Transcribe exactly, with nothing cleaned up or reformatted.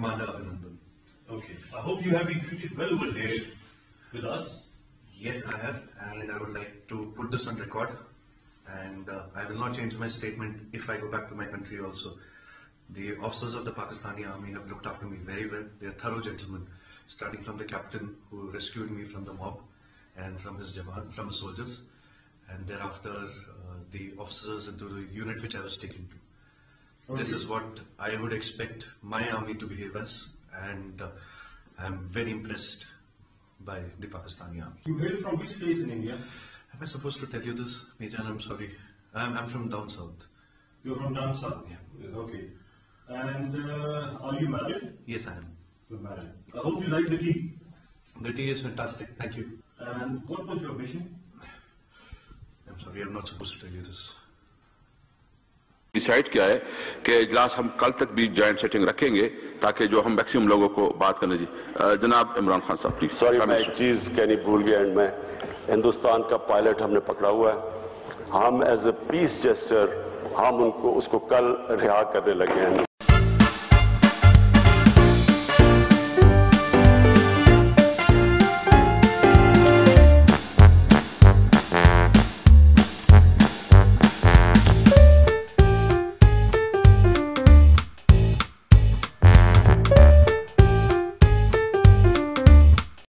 Commander Abhinandan. Okay. I hope you have been treated well over here with us. Yes, I have, and I would like to put this on record. And uh, I will not change my statement if I go back to my country also. The officers of the Pakistani army have looked after me very well. They are thorough gentlemen, starting from the captain who rescued me from the mob and from his jaman, from his soldiers, and thereafter uh, the officers into the unit which I was taken to. Okay. This is what I would expect my army to behave as, and uh, I am very impressed by the Pakistani army. You hail from which place in India? Am I supposed to tell you this, Mejan? I'm sorry. I'm, I'm from down south. You're from down south? Yeah. Okay. And uh, are you married? Yes, I am. You're married. I hope you like the tea. The tea is fantastic. Thank you. And what was your mission? I'm sorry, I'm not supposed to tell you this. Decide किया है कि इजलास हम कल तक भी joint setting रखेंगे ताकि जो हम मैक्सिमम लोगों को बात करने जी जनाब इमरान खान साहब प्लीज सॉरी मैं एक चीज़ कहनी भूल गया एंड मैं हिंदुस्तान का पायलट हमने पकड़ा हुआ है हम एज अ पीस जेस्टर हम उनको उसको कल रिहा करने लगे हैं।